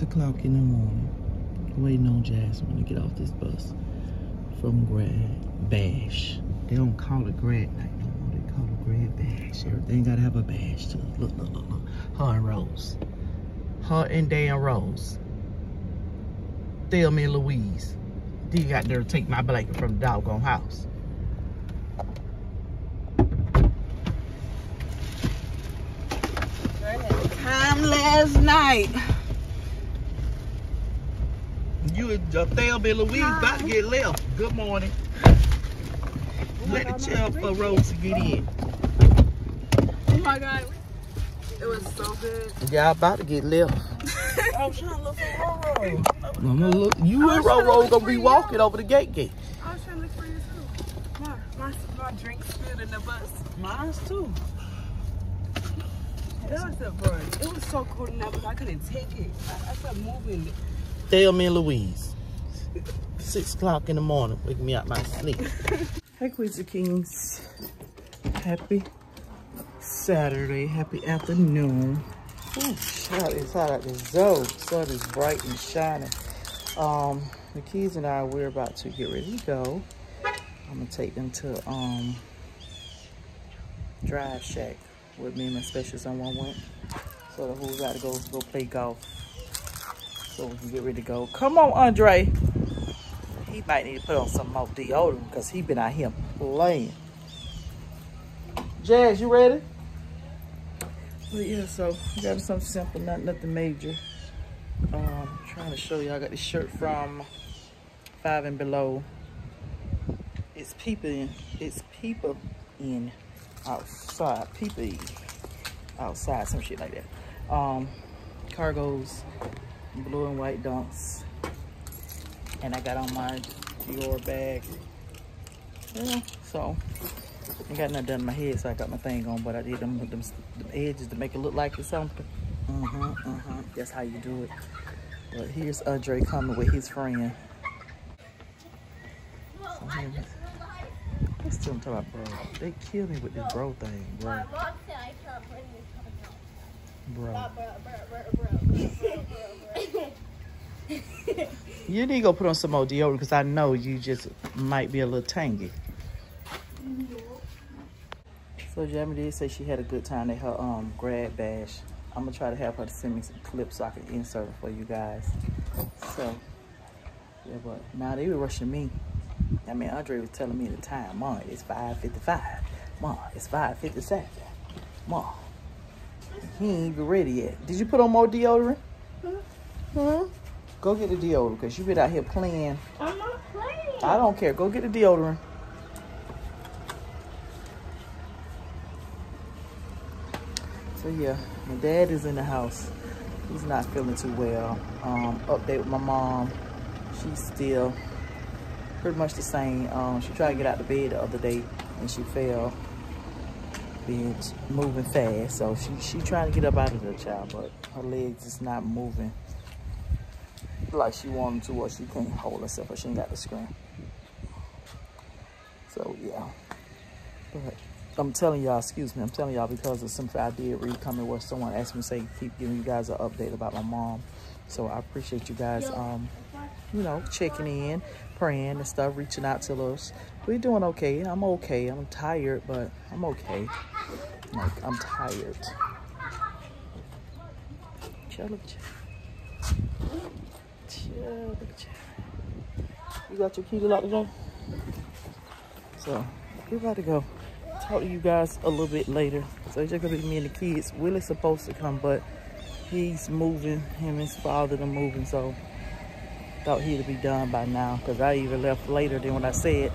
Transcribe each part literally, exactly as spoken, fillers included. O'clock in the morning, waiting on Jasmine to get off this bus from Grad Bash. They don't call it Grad Night no more, they call it Grad Bash. Everything gotta have a bash to it. Look, look, look, look. Her and Rose. Her and Dan Rose. Thelma and Louise. They got there to take my blanket from the doggone house. Time last night. You and Thelma and Louise about to get left. Good morning. Let the chill for Rose to get in. Oh my God. It was so good. Y'all about to get left. I'm trying to look for Roro. Mama, look. You and Roro going to be walking over the gate gate. I was trying to look for you too. My, my, my drink spilled in the bus. Mine's too. That was a brunch. It was so cold in that bus. I couldn't take it. I, I started moving. Thelma and Louise. Six o'clock in the morning, waking me out my sleep. Hey, Queens of Kings. Happy Saturday. Happy afternoon. Oh, child, it's hot out there. Zoe, sun is bright and shining. Um, the kids and I, we're about to get ready to go. I'm gonna take them to um Drive Shack with me and my special someone went. So the who's got to go go play golf. So we can get ready to go. Come on, Andre. He might need to put on some more deodorant because he been out here playing. Jazz, you ready? But yeah, so we got something simple, not nothing major. Um, trying to show you, I got this shirt from Five and Below. It's people in. It's people in outside. People outside, some shit like that. Um, cargoes. Blue and white dunks, and I got on my Dior bag. Yeah, so I got nothing done in my head, so I got my thing on, but I did them with them, them edges to make it look like it's something. Uh-huh, uh-huh. That's how you do it. But here's Andre coming with his friend. So I'm still talking about bro. They kill me with this bro thing, bro. Bro. You need to go put on some more deodorant because I know you just might be a little tangy. Mm-hmm. So Jamie did say she had a good time at her um Grad Bash. I'm gonna try to have her to send me some clips so I can insert it for you guys. So yeah, but now nah, they were rushing me. I mean, Andre was telling me the time. Mom, it's five fifty-five. Mom, it's five fifty-seven. Mom. He ain't even ready yet. Did you put on more deodorant? Mm-hmm. Mm-hmm. Go get the deodorant because you been out here playing. I'm not playing. I don't care. Go get the deodorant. So yeah, my dad is in the house. He's not feeling too well. Um, update with my mom. She's still pretty much the same. Um, she tried to get out of bed the other day and she fell. Bitch, moving fast, so she she trying to get up out of the child, but her legs is not moving like she wanted to, or she can't hold herself, or she ain't got the screen. So yeah, but I'm telling y'all, excuse me, I'm telling y'all because of something I did read coming where someone asked me to say keep giving you guys an update about my mom. So I appreciate you guys, um, you know, checking in, praying and stuff, reaching out to us. We're doing okay. I'm okay. I'm tired, but I'm okay. Like, I'm tired. Chill, look at you. Chill, look at you. You got your key to lock the door? So, we're about to go. Talk to you guys a little bit later. So, it's just going to be me and the kids. Willie's supposed to come, but he's moving. Him and his father are moving, so thought he'd be done by now because I even left later than when I said.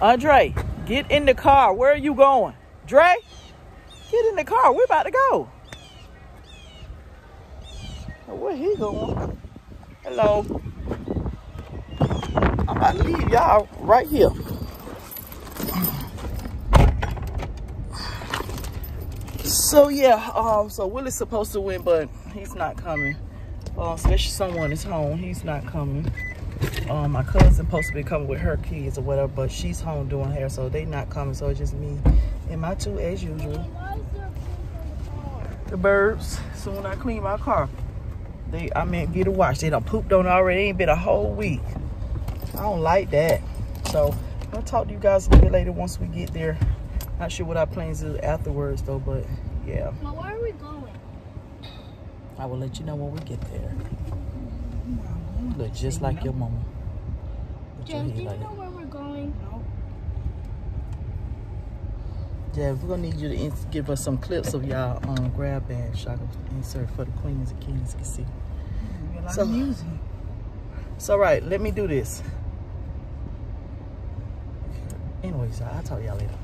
Andre, get in the car. Where are you going? Dre, get in the car. We're about to go. Where he going? Hello. I'm about to leave y'all right here. So yeah, um, so Willie's supposed to win, but he's not coming. uh, especially someone is home. He's not coming. Um, my cousin supposed to be coming with her kids or whatever, but she's home doing hair, so they not coming. So it's just me and my two as usual. The birds. Soon I clean my car. They, I meant get a wash. They done pooped on already. It ain't been a whole week. I don't like that. So I'll talk to you guys a little bit later once we get there. Not sure what our plans is afterwards though, but yeah. But where are we going? I will let you know when we get there. You look just like your mama. Jeff, do you know where we're going? No. Jeff, we're gonna need you to give us some clips of y'all um, Grad Bash. I can insert for the queens and kings can see. Mm, like so music. So right, let me do this. Anyways, I'll talk to y'all later.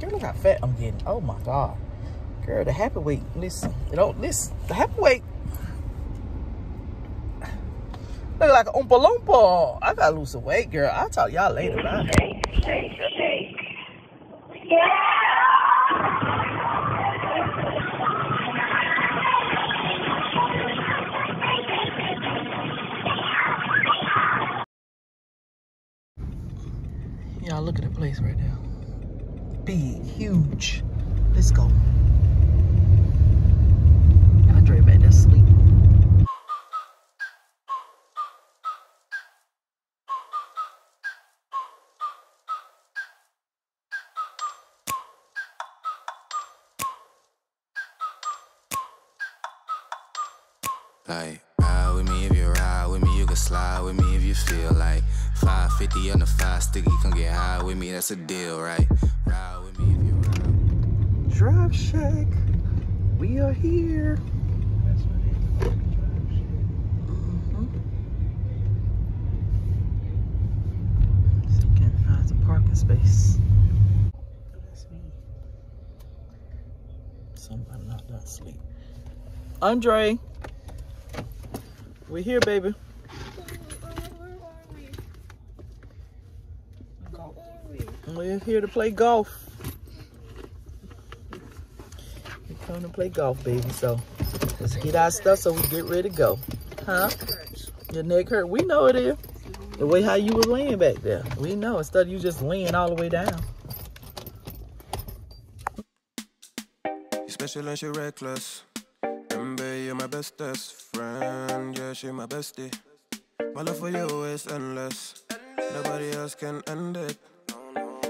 Girl, look how fat I'm getting. Oh my God. Girl, the happy weight. Listen, you know, this, the happy weight. Look like an Oompa Loompa. I gotta lose some weight, girl. I'll talk to y'all later. Bye. Shake, shake, shake. Yeah. Y'all look at the place right now. Big, huge. Let's go. I'll drive back to sleep. Like, ride with me if you ride with me, you can slide with me if you feel like five fifty on the five sticky, come get high with me, that's a deal, right? Ride with me if you ride. Drive Shack, we are here. That's what it is, Drive Shack. Mm-hmm. So you can find some parking space. That's me. Somebody knocked out sleep. Andre. We're here, baby. Where are we? Golf. Where are we? We're here to play golf. We're coming to play golf, baby. So let's get our stuff so we get ready to go. Huh? Your neck hurt. We know it is. The way how you were laying back there. We know. Instead of you just laying all the way down. You special and you're reckless. You're my bestest friend, yeah, she my bestie. My love for you is endless, nobody else can end it.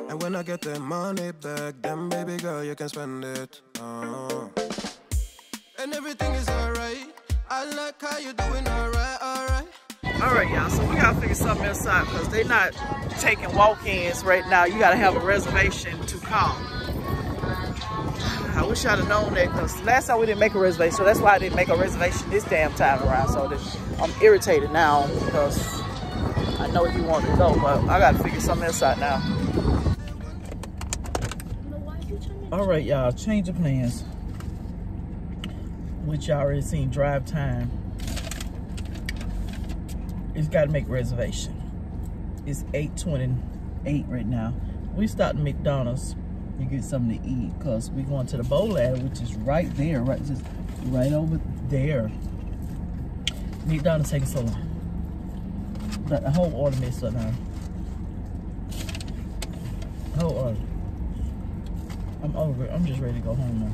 And when I get the money back, then baby girl, you can spend it. Oh. And everything is alright, I like how you're doing alright, alright. Alright, y'all, so we gotta figure something else out, because they're not taking walk-ins right now. You gotta have a reservation to come. I wish I'd have known that, because last time we didn't make a reservation, so that's why I didn't make a reservation this damn time around. So this, I'm irritated now because I know you want to go, but I got to figure something else out now. All right, y'all, change of plans, which y'all already seen. Drive time. It's got to make reservation. It's eight twenty-eight right now. We stopped at McDonald's. You get something to eat, because we're going to the bowl alley, which is right there, right just right over there. McDonald's taking so long. Got the whole order messed up now. Whole order. I'm over it. I'm just ready to go home now.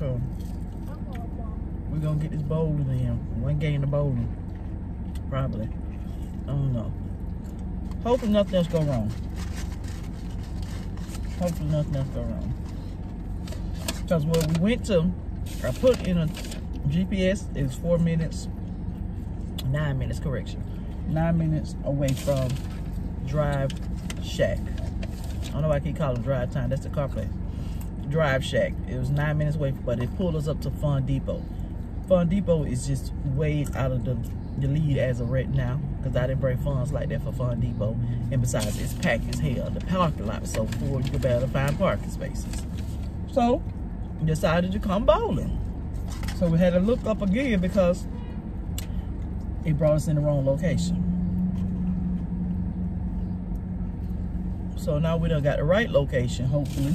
So we're gonna get this bowling in. One game of bowling. Probably. I don't know. Hopefully nothing else go wrong. Hopefully nothing else go wrong. Because where we went to, I put in a G P S, it was four minutes, nine minutes, correction. Nine minutes away from Drive Shack. I don't know why I keep calling it Drive Time, that's the car place. Drive Shack, it was nine minutes away, but it pulled us up to Fun Depot. Fun Depot is just way out of the, the lead as of right now, because I didn't bring funds like that for Fun Depot. And besides, it's packed as hell. The parking lot was so full, you could barely find parking spaces. So, we decided to come bowling. So we had to look up again because it brought us in the wrong location. So now we done got the right location, hopefully.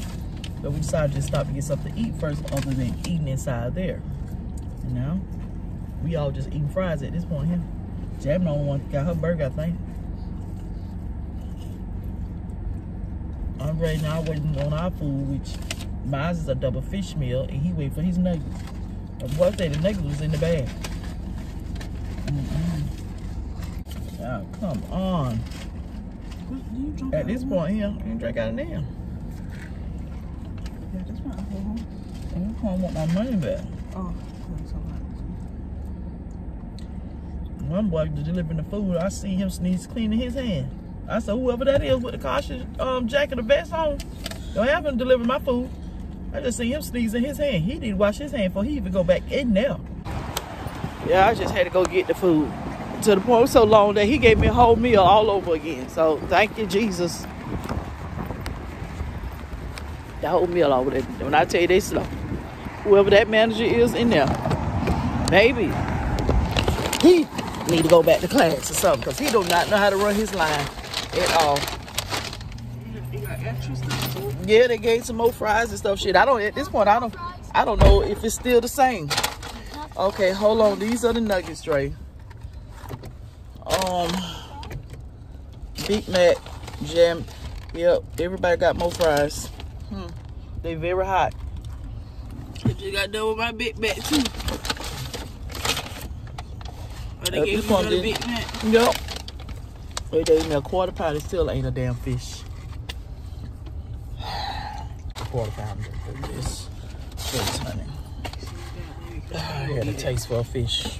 But we decided to just stop to get something to eat first, other than eating inside there. You know? We all just eating fries at this point here. Jabin' the only one got her burger, I think. Andre and I waiting on our food, which mine is a double fish meal, and he waiting for his nuggets. And one day the nuggets was in the bag. Mm-mm. Oh, come on. What, do you drink at this point here, you drink out of there. Yeah, that's my alcohol. And I don't want my money back. Oh, that's so much. One boy delivering the food, I seen him sneeze cleaning his hand. I said, whoever that is with the caution um, jacket or vest on, don't have him deliver my food. I just seen him sneezing his hand. He didn't wash his hand before he even go back in there. Yeah, I just had to go get the food. To the point so long that he gave me a whole meal all over again. So thank you, Jesus. The whole meal over there. When I tell you they slow. Whoever that manager is in there, maybe he need to go back to class or something, because he do not know how to run his line at all. You got extra stuff too? Yeah, they gave some more fries and stuff. Shit, I don't, at this point, I don't, I don't know if it's still the same. Okay, hold on. These are the nuggets, Dre. Um, Big Mac, Jam. Yep, everybody got more fries. Hmm, they very hot. I just got done with my Big Mac too. Or they uh, gave me another Big Mac. Yep. They gave me a quarter pound. It still ain't a damn fish. Quarter pound for this. Six hundred. I had a taste for a fish.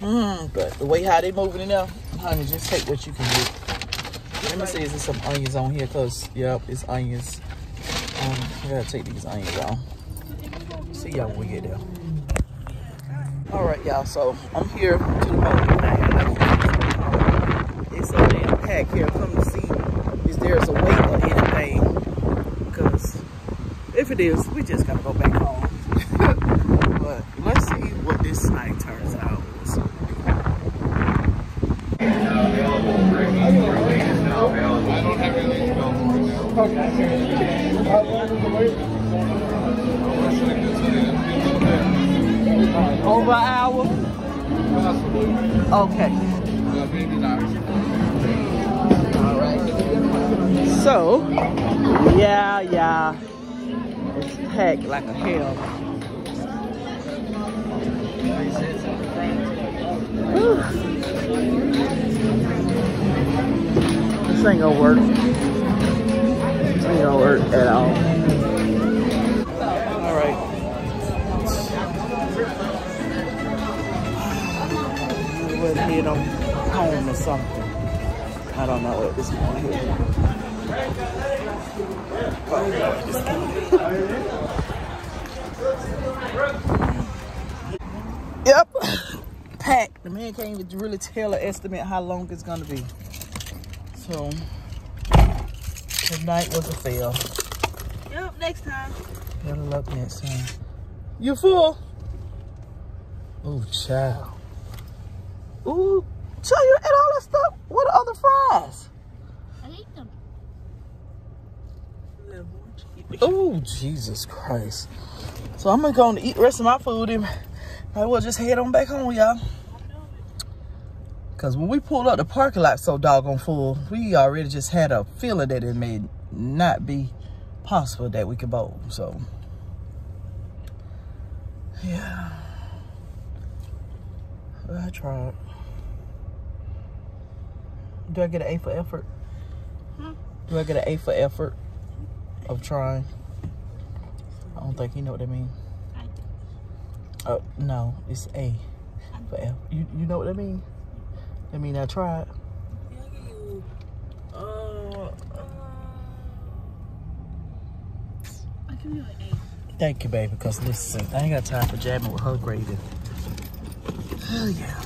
Mmm, but the way how they moving it now, honey, just take what you can get. Let me see, is there some onions on here? Cause, yep, it's onions. Um, I gotta take these onions out. See y'all when we get there. Alright, y'all, so I'm here to the boat. It's a damn pack here. Come to see if there's a wait or anything. Because if it is, we just gotta go back home. But let's see what this night turns out. Over an hour? Okay. Alright. So, yeah, yeah. It's packed like a hell. Whew. This ain't gonna work. This ain't gonna work at all. Head on home or something. I don't know at this point. Oh, yep, packed. The man can't even really tell or estimate how long it's gonna be. So tonight was a fail. Yep, next time. Better luck next time. You fool. Oh, child. Ooh, so you ate all that stuff? What are the other fries? I ate them. Oh, Jesus Christ. So I'm going to go and eat the rest of my food and I will just head on back home, y'all. Because when we pulled up, the parking lot so doggone full, we already just had a feeling that it may not be possible that we could bowl. So, yeah. I tried. Do I get an A for effort? Hmm? Do I get an A for effort of trying? I don't think you know what that means. Oh, no. It's A for effort. You, you know what that means? That means I tried. Uh, uh, I can do an A. Thank you, baby, because listen, I ain't got time for jabbing with her grading. Oh, yeah.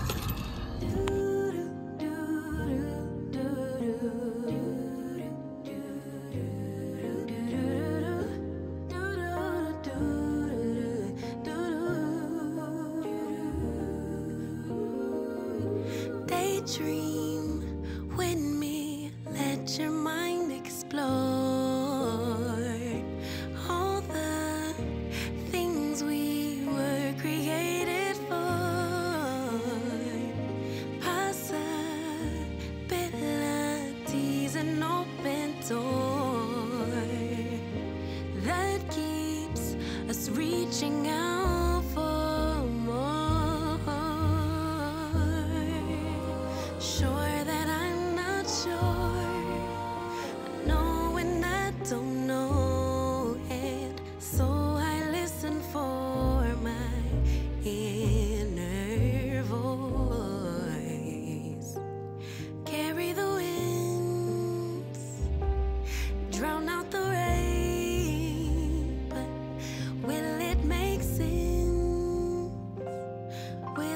Daydream with me, let your mind explore. Oh.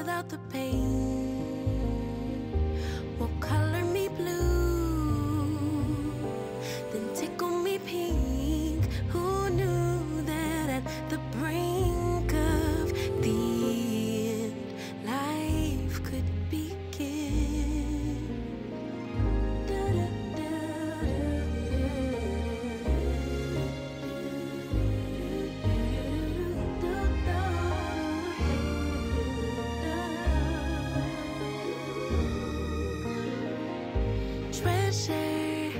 without the pain. Won't color me blue, then tickle me pink. Who knew that at the brink of the end, life could begin? Da, da, da, da. Treasure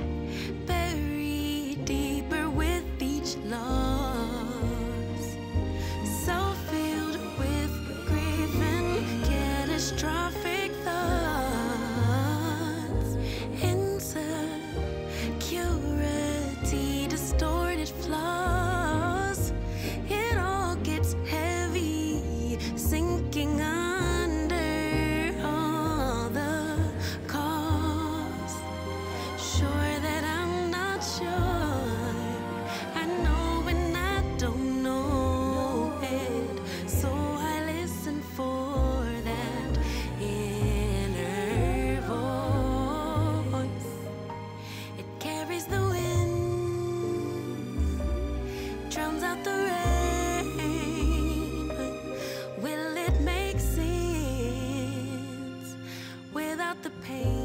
buried deeper with each loss, so filled with grief and catastrophic thoughts, insecurity, distorted flaws. It all gets heavy, sinking under all the cost. Sure that I'm not sure, I know when I don't know it, so I listen for that inner voice. It carries the wind, drowns out the rain. Will it make sense without the pain?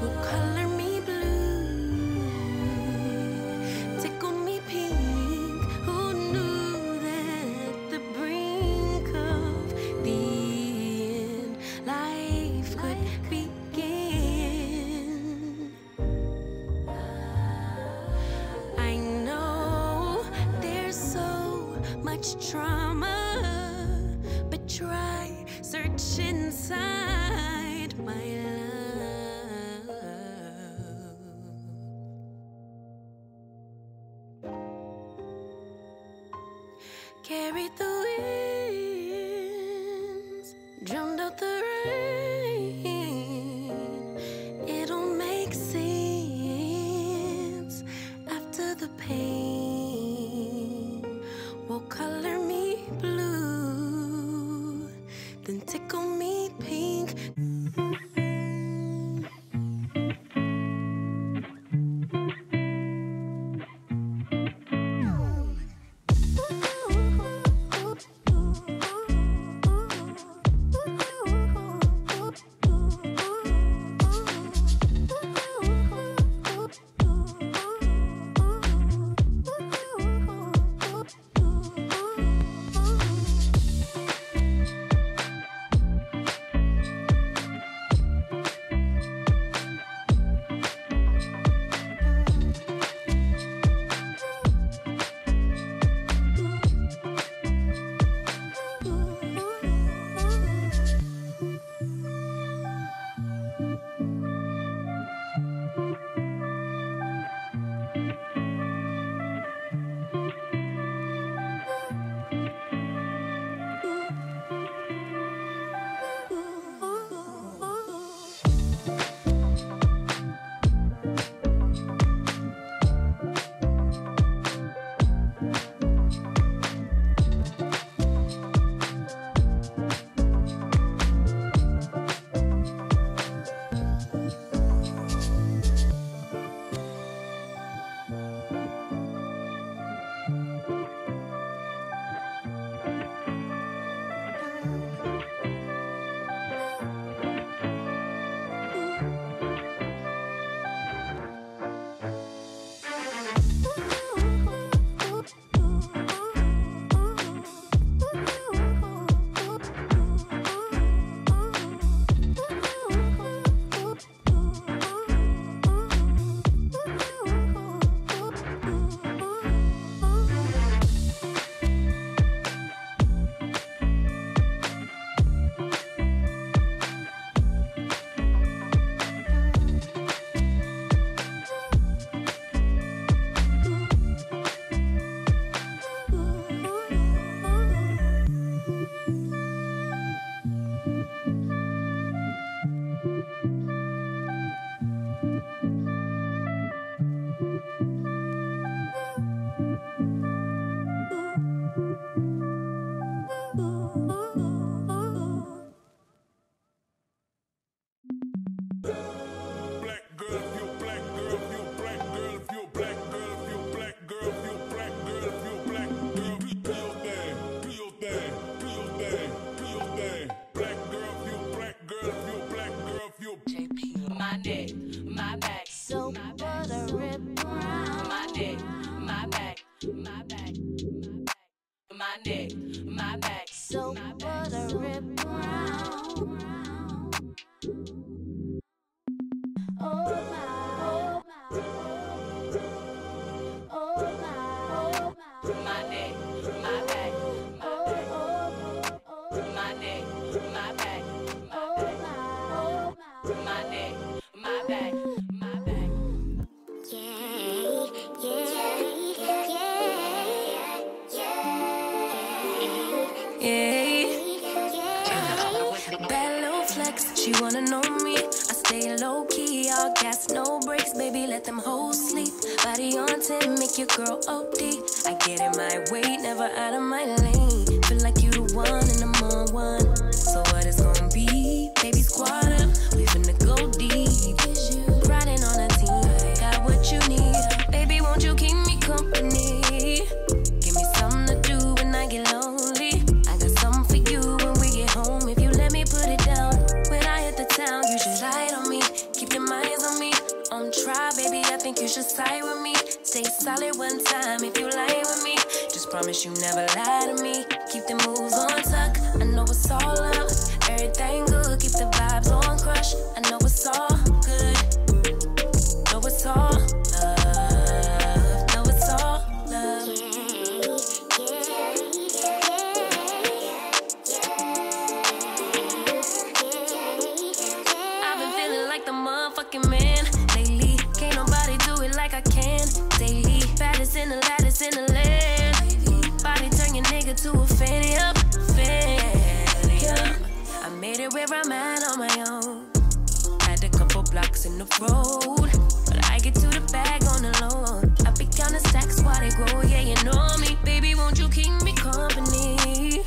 Will color me blue, tickle me pink. Who knew that at the brink of the end, life could begin? I know there's so much trauma, but try, search inside, my love. Carried the winds, drummed out the rain. It'll make sense after the pain. Will color me blue, then tickle me pink. dick, my back, so what a rip round. Oh my, oh my, oh my, my neck, my back, my back, my neck, my back, my back, my neck, my back, my back. Yeah, yeah, yeah, yeah, yeah, yeah. Bad little flex, she wanna know me. I stay low key, all gas, no brakes, baby. Let them hoes sleep. Body on ten, make your girl O D. I get in my way, never out of my lane. Feel like you the one and I'm on one. So what it's gonna be, baby? Squad up, we finna go deep. Riding on a team, got what you need. Baby, won't you keep me company? Give me something to do when I get lonely. I got something for you when we get home. If you let me put it down, when I hit the town, you should ride on me. Keep your minds on me. On try, baby, I think you should side with me. Stay solid one time if you lie with me. Just promise you never lie to me. Keep the moves on tuck. I know it's all up. Everything good. Keep the vibes on crush. I know it's all good. Know it's all love. Know it's all love. I've been feeling like the motherfucking man lately. Can't nobody do it like I can daily. Baddest in the lattice in the land. Body turn your nigga to a fanny up. I made it where I'm at on my own. Had a couple blocks in the road, but I get to the bag on the loan. I be counting stacks while they grow, yeah, you know me. Baby, won't you keep me company?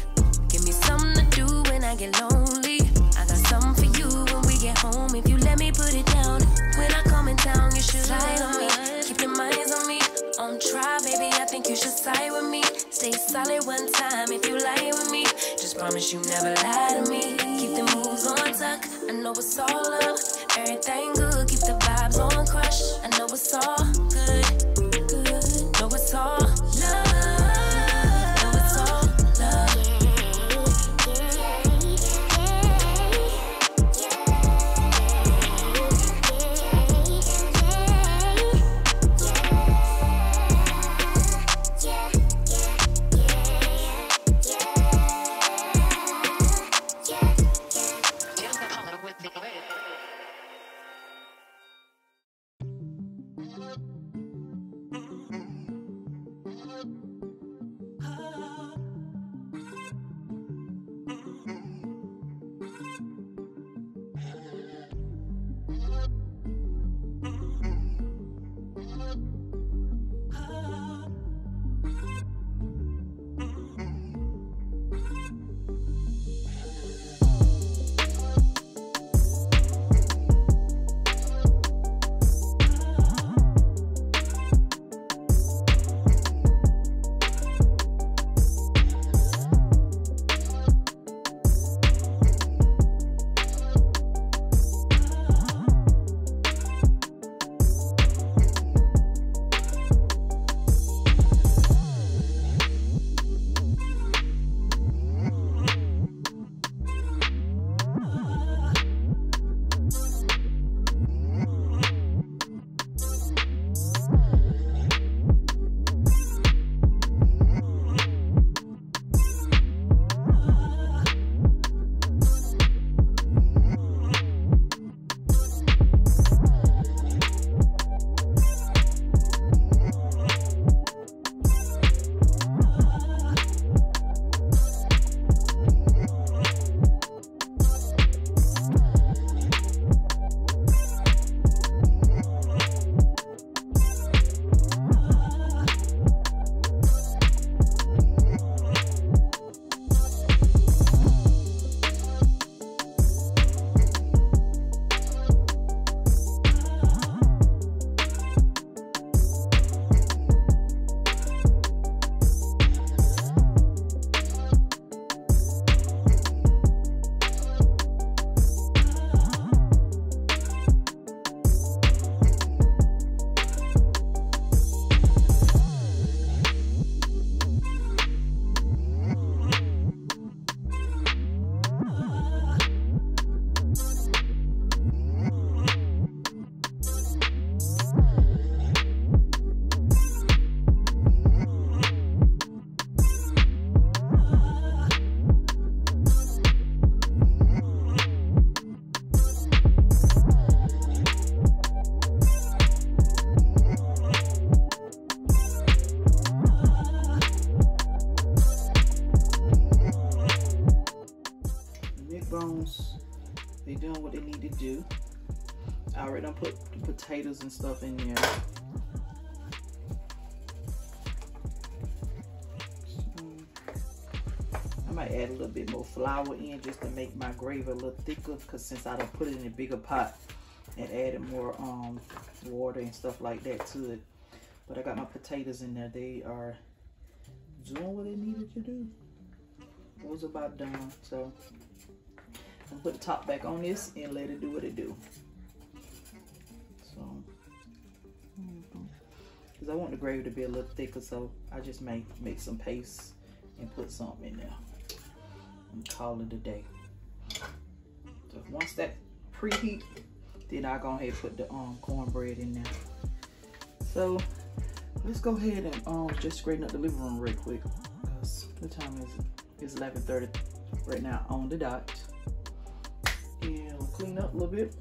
Give me something to do when I get lonely. I got something for you when we get home. If you let me put it down, when I come in town, you should ride on me. Keep your minds on me. On try, baby, I think you should side with me. Stay solid one time if you lie with me. Just promise you never lie to me. Keep the moves on tuck, I know it's all up. Everything good, keep the vibes on crush. I know it's all good, good. Know it's all love. pepperonis. They're doing what they need to do. I already done put the potatoes and stuff in there. I might add a little bit more flour in just to make my gravy a little thicker, because since I done put it in a bigger pot and added more um, water and stuff like that to it. But I got my potatoes in there. They are doing what they needed to do. It was about done, so I'm gonna put the top back on this and let it do what it do. So, because I want the gravy to be a little thicker, so I just may make some paste and put something in there and call it a day. So once that preheat, then I'll go ahead and put the um, cornbread in there. So let's go ahead and um, just straighten up the living room real quick. What time is it? It's eleven thirty right now on the dot. And I'll clean up a little bit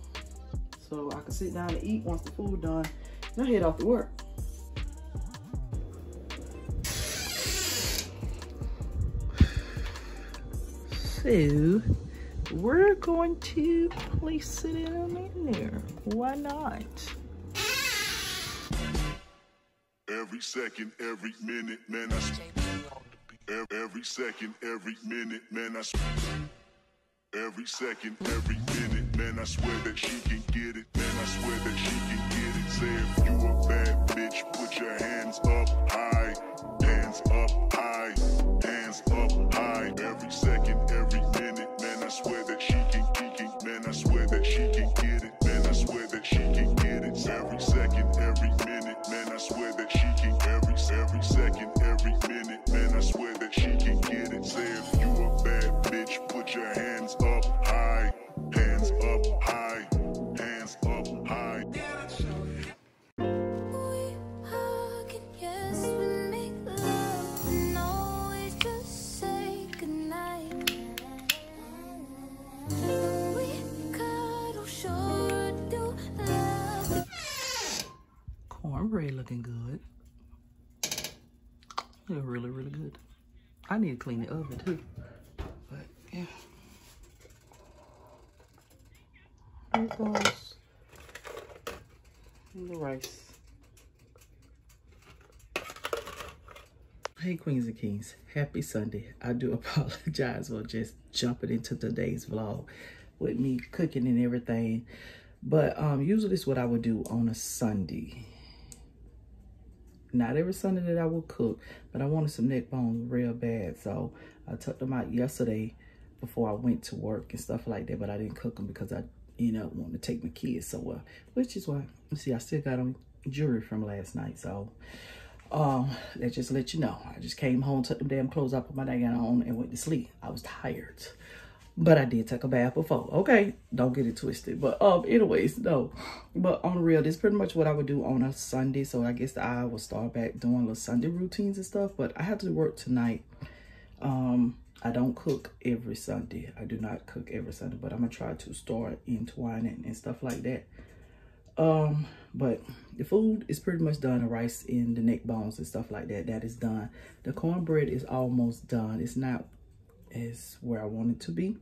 so I can sit down and eat once the food done. Then I head off to work. So we're going to place it in there. Why not? Every second, every minute, man, I speak. Every second, every minute, man, I swear. Every second, every minute, man, I swear that she can get it. Man, I swear that she can get it. Say if you a bad bitch, put your hands up high. Hands up high. Hands up high. Every second, every minute, man, I swear that she can get it. Man, I swear that she can get it. Man, I swear that she can get it. Every second, every minute, man, I swear that she can. Every, every second, every minute, man, I swear that she can get it. Say if you a bad bitch, put your hands up high. Hands up high. Hands up high. Cornbread looking good. They're really, really good. I need to clean the oven too. But yeah. Here goes the rice. Hey Queens and Kings, happy Sunday. I do apologize for just jumping into today's vlog with me cooking and everything. But um, usually it's what I would do on a Sunday. Not every Sunday that I will cook, but I wanted some neck bones real bad. So I took them out yesterday before I went to work and stuff like that, but I didn't cook them because I, you know, wanted to take my kids somewhere, which is why, you see, I still got on jewelry from last night. So um, that just let you know. I just came home, took them damn clothes off, put my daggone on and went to sleep. I was tired, but I did take a bath before. Okay, don't get it twisted. But um, anyways, no. But on the real, this is pretty much what I would do on a Sunday. So I guess I will start back doing little Sunday routines and stuff. But I have to work tonight. Um, I don't cook every Sunday. I do not cook every Sunday. But I'm going to try to start entwining and stuff like that. Um, but the food is pretty much done. The rice and the neck bones and stuff like that, that is done. The cornbread is almost done. It's not as where I want it to be.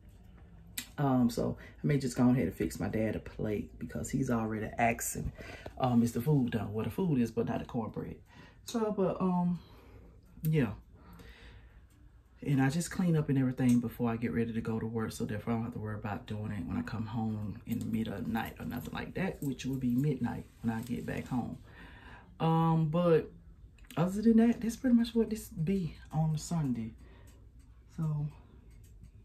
Um, so I may just go ahead and fix my dad a plate because he's already asking, um, is the food done? Well, the food is, but not the cornbread. So, but, um, yeah. And I just clean up and everything before I get ready to go to work. So therefore I don't have to worry about doing it when I come home in the middle of the night or nothing like that, which will be midnight when I get back home. Um, but other than that, that's pretty much what this be on Sunday. So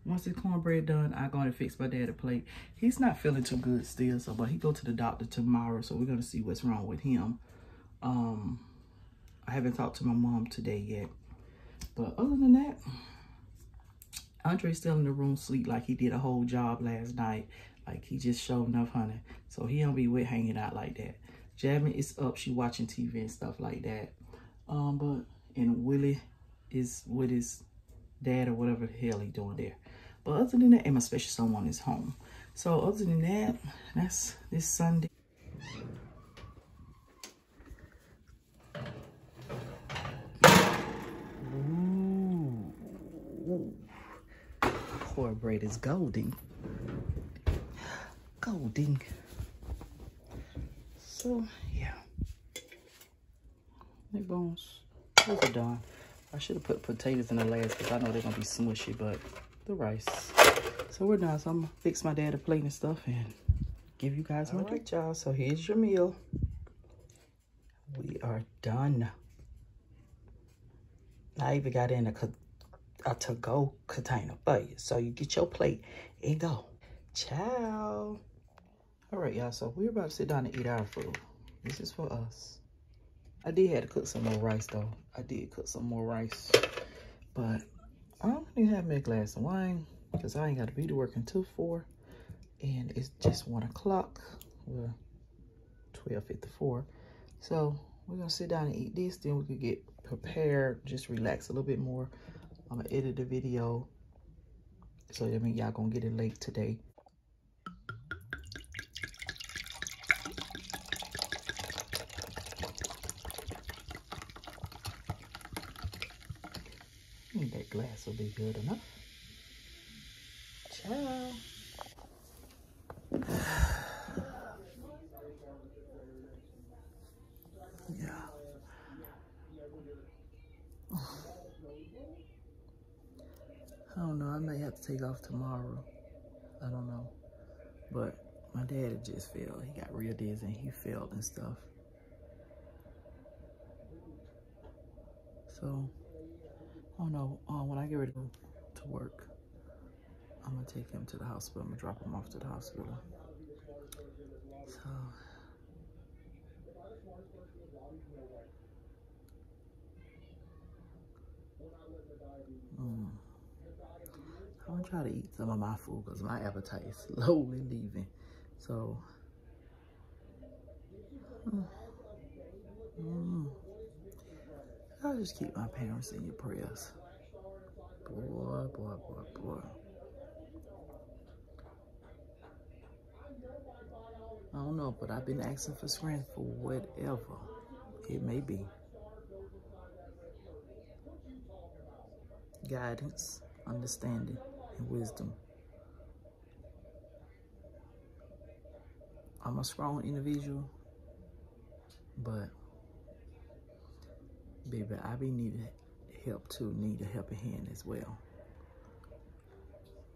once the cornbread done, I go and fix my dad a plate. He's not feeling too good still, so but he go to the doctor tomorrow, so we're gonna see what's wrong with him. Um, I haven't talked to my mom today yet, but other than that, Andre's still in the room sleep like he did a whole job last night. Like he just showed enough, honey. So he don't be with hanging out like that. Jasmine is up, she watching T V and stuff like that. Um, but and Willie is with his dad or whatever the hell he doing there. But other than that, and my special someone is home. So other than that, that's this Sunday. Ooh. Cornbread is golden. golden. So yeah, they're bones, those are done. I should have put potatoes in the last because I know they're gonna be smushy, but the rice. So we're done. So I'm gonna fix my dad a plate and stuff and give you guys my right, y'all. So here's your meal. We are done. I even got in a, a to-go container for you. So you get your plate and go. Ciao. All right, y'all. So we're about to sit down and eat our food. This is for us. I did have to cook some more rice, though. I did cook some more rice. But I'm going to have me a glass of wine because I ain't got to be to work until four. And it's just one o'clock. Well, twelve fifty-four. So we're going to sit down and eat this. Then we can get prepared, just relax a little bit more. I'm gonna edit the video, so I mean y'all gonna get it late today. And that glass will be good enough. Ciao. Yeah. I don't know, I may have to take off tomorrow. I don't know. But my dad just fell. He got real dizzy and he fell and stuff. So, I don't know. Um, when I get ready to work, I'm going to take him to the hospital. I'm going to drop him off to the hospital. So, Mm. I'm gonna try to eat some of my food because my appetite is slowly leaving. So, mm. Mm. I'll just keep my parents in your prayers. Boy, boy, boy, boy. I don't know, but I've been asking for strength for whatever it may be. Guidance, understanding, and wisdom. I'm a strong individual, but baby, I be needing help too, need a helping hand as well.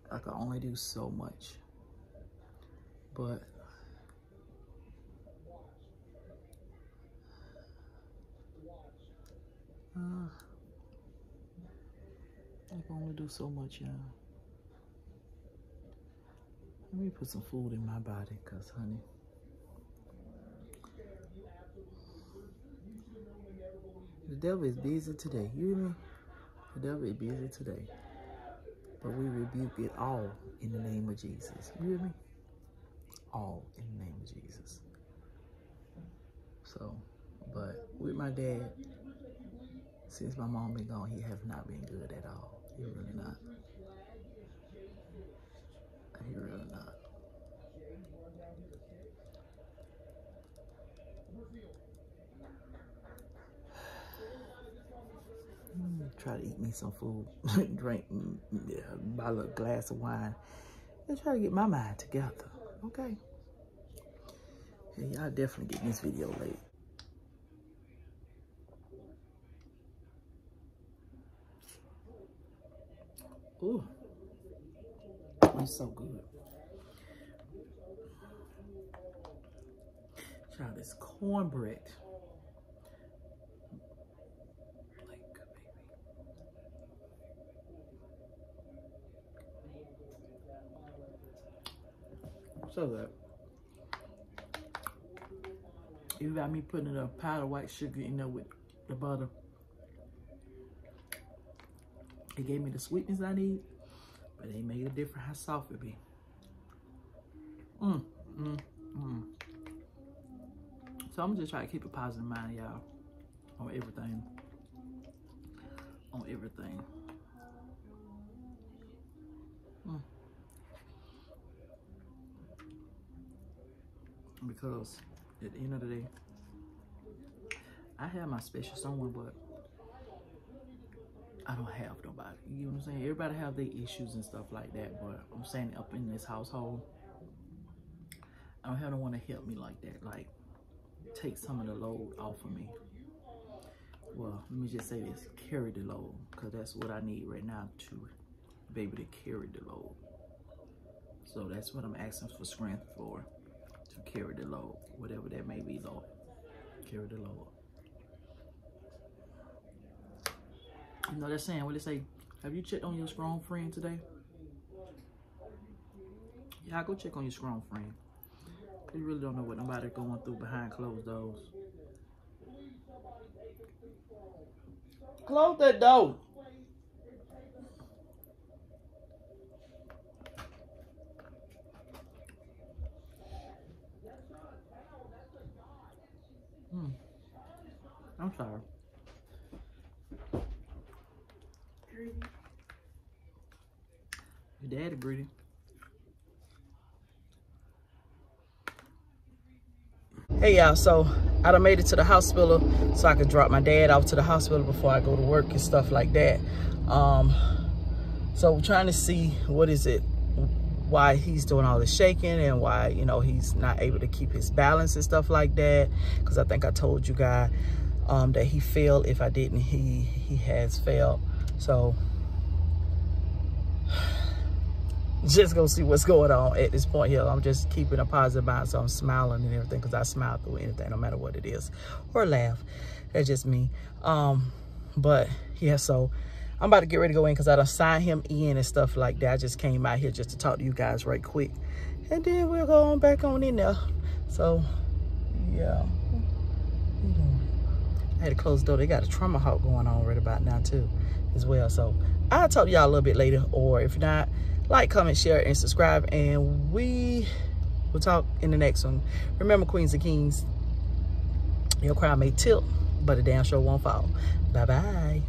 I can only do so much, but uh, I can only do so much, y'all. Let me put some food in my body, cause honey, the devil is busy today. You hear me? The devil is busy today. But we rebuke it all in the name of Jesus. You hear me? All in the name of Jesus. So, but with my dad, since my mom been gone, he have not been good at all. He really not. He really not. Mm, try to eat me some food, drink yeah, my little glass of wine, and try to get my mind together. Okay. Yeah, y'all definitely getting this video late. Ooh, it's so good. Try this cornbread. Like, baby. So good. You got me putting a pile of white sugar in there with the butter. It gave me the sweetness I need, but it made a difference how soft it be. Mm, mm, mm. So I'm just trying to keep a positive mind, y'all, on everything. On everything. Mm. Because at the end of the day, I have my special someone, but I don't have nobody, you know what I'm saying? Everybody have their issues and stuff like that, but I'm saying up in this household, I don't have no one to help me like that, like take some of the load off of me. Well, let me just say this, carry the load, because that's what I need right now to be able to carry the load. So that's what I'm asking for strength for, to carry the load, whatever that may be, Lord. Carry the load. You know, they're saying, what they say, have you checked on your strong friend today? Yeah, go check on your strong friend. You really don't know what nobody's going through behind closed doors. Close that door. Hmm. I'm sorry. Greedy. Your daddy greedy. Hey y'all, so I done made it to the hospital so I could drop my dad off to the hospital before I go to work and stuff like that. Um, so we're trying to see what is it, why he's doing all this shaking and why, you know, he's not able to keep his balance and stuff like that. Because I think I told you guys um, that he fell. If I didn't, he, he has failed. So just gonna see what's going on at this point here. I'm just keeping a positive mind, so I'm smiling and everything, because I smile through anything, no matter what it is, or laugh. That's just me. Um, but yeah, so I'm about to get ready to go in because I done signed him in and stuff like that. I just came out here just to talk to you guys right quick, and then we'll go on back on in there. So yeah, I had to close the door. They got a trauma hawk going on right about now too, as well. So I'll talk to y'all a little bit later, or if not, like, comment, share, and subscribe, and we will talk in the next one. Remember, queens and kings, your crown may tilt, but the damn sure won't fall. Bye-bye.